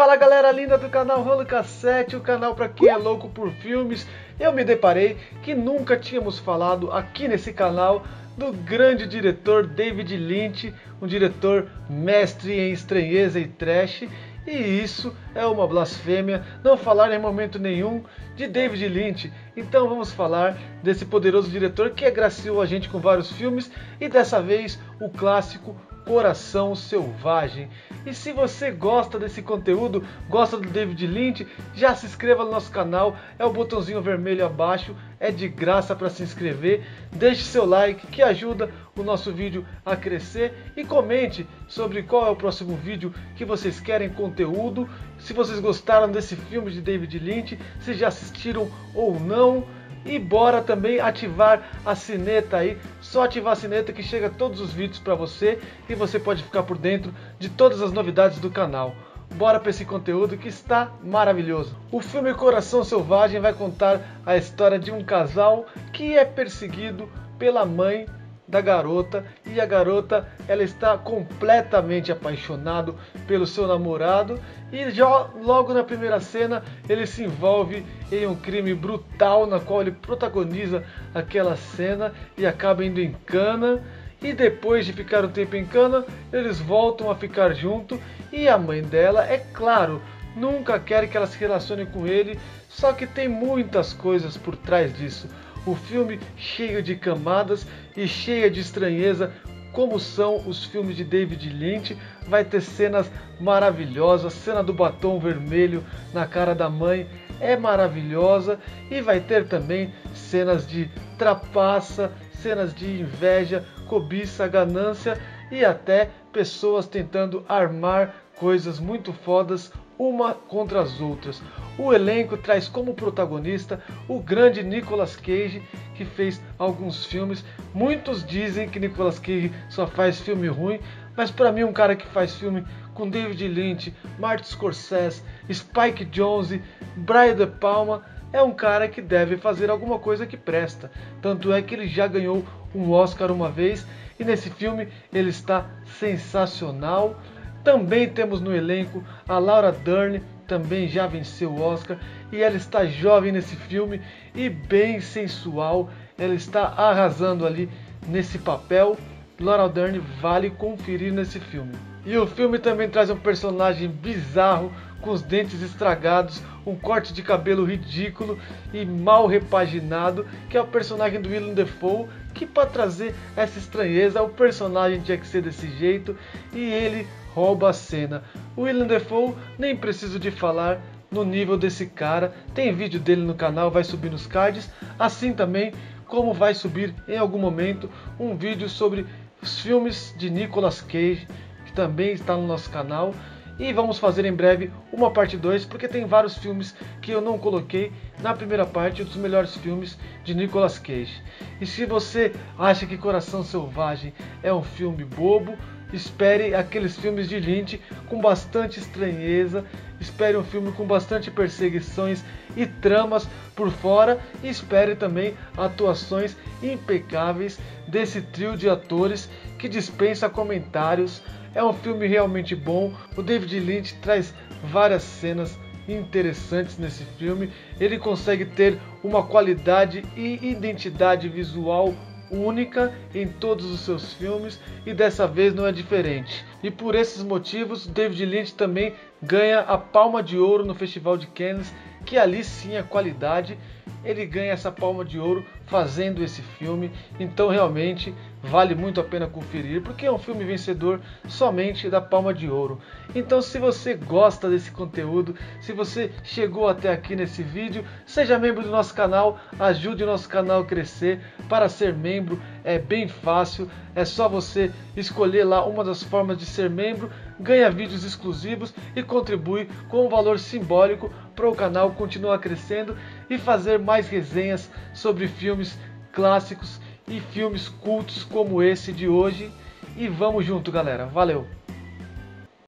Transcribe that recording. Fala galera linda do canal Rolo Cassete, o canal para quem é louco por filmes. Eu me deparei que nunca tínhamos falado aqui nesse canal do grande diretor David Lynch, um diretor mestre em estranheza e trash, e isso é uma blasfêmia não falar em momento nenhum de David Lynch. Então vamos falar desse poderoso diretor que agraciou a gente com vários filmes e dessa vez o clássico Coração Selvagem. E se você gosta desse conteúdo, gosta do David Lynch, já se inscreva no nosso canal, é o botãozinho vermelho abaixo, é de graça para se inscrever. Deixe seu like que ajuda o nosso vídeo a crescer e comente sobre qual é o próximo vídeo que vocês querem conteúdo, se vocês gostaram desse filme de David Lynch, se já assistiram ou não. E bora também ativar a sineta aí, só ativar a sineta que chega todos os vídeos para você e você pode ficar por dentro de todas as novidades do canal. Bora para esse conteúdo que está maravilhoso. O filme Coração Selvagem vai contar a história de um casal que é perseguido pela mãe da garota, e a garota ela está completamente apaixonada pelo seu namorado e já logo na primeira cena ele se envolve em um crime brutal na qual ele protagoniza aquela cena e acaba indo em cana, e depois de ficar um tempo em cana eles voltam a ficar junto e a mãe dela, é claro, nunca quer que ela se relacione com ele, só que tem muitas coisas por trás disso. O filme cheio de camadas e cheio de estranheza, como são os filmes de David Lynch. Vai ter cenas maravilhosas, cena do batom vermelho na cara da mãe é maravilhosa, e vai ter também cenas de trapaça, cenas de inveja, cobiça, ganância e até pessoas tentando armar coisas muito fodas uma contra as outras. O elenco traz como protagonista o grande Nicolas Cage, que fez alguns filmes. Muitos dizem que Nicolas Cage só faz filme ruim, mas para mim um cara que faz filme com David Lynch, Martin Scorsese, Spike Jonze, Brian de Palma, é um cara que deve fazer alguma coisa que presta. Tanto é que ele já ganhou um Oscar uma vez e nesse filme ele está sensacional. Também temos no elenco a Laura Dern, também já venceu o Oscar, e ela está jovem nesse filme e bem sensual, ela está arrasando ali nesse papel. Laura Dern vale conferir nesse filme. E o filme também traz um personagem bizarro, com os dentes estragados, um corte de cabelo ridículo e mal repaginado, que é o personagem do Willem Dafoe, que para trazer essa estranheza, o personagem tinha que ser desse jeito, e ele rouba a cena. O Willem Dafoe, nem preciso de falar no nível desse cara, tem vídeo dele no canal, vai subir nos cards, assim também como vai subir em algum momento um vídeo sobre os filmes de Nicolas Cage, que também está no nosso canal. E vamos fazer em breve uma parte 2, porque tem vários filmes que eu não coloquei na primeira parte dos melhores filmes de Nicolas Cage. E se você acha que Coração Selvagem é um filme bobo, espere aqueles filmes de Lynch com bastante estranheza, espere um filme com bastante perseguições e tramas por fora, e espere também atuações impecáveis desse trio de atores que dispensa comentários. É um filme realmente bom, o David Lynch traz várias cenas interessantes nesse filme, ele consegue ter uma qualidade e identidade visual única em todos os seus filmes e dessa vez não é diferente. E por esses motivos, David Lynch também ganha a Palma de Ouro no Festival de Cannes, que ali sim é qualidade, ele ganha essa Palma de Ouro fazendo esse filme, então realmente vale muito a pena conferir, porque é um filme vencedor somente da Palma de Ouro. Então se você gosta desse conteúdo, se você chegou até aqui nesse vídeo, seja membro do nosso canal, ajude o nosso canal a crescer. Para ser membro é bem fácil, é só você escolher lá uma das formas de ser membro, ganha vídeos exclusivos e contribui com um valor simbólico para o canal continuar crescendo e fazer mais resenhas sobre filmes clássicos e filmes cultos como esse de hoje. E vamos junto, galera. Valeu!